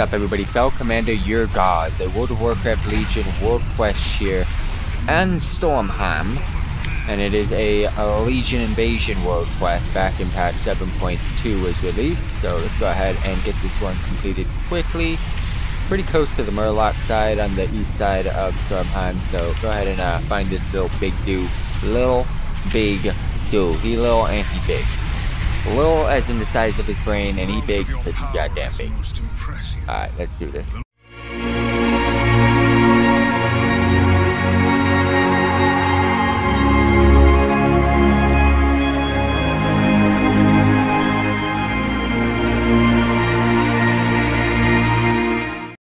up, everybody? Fel Commander Urgoz, a World of Warcraft Legion War Quest here, and Stormheim. And it is a Legion Invasion World Quest back in patch 7.2 was released. So let's go ahead and get this one completed quickly. Pretty close to the Murloc side on the east side of Stormheim. So go ahead and find this little big dude. Little big dude. He little and he big. Little as in the size of his brain, and he big because he's goddamn big. Alright, let's do this.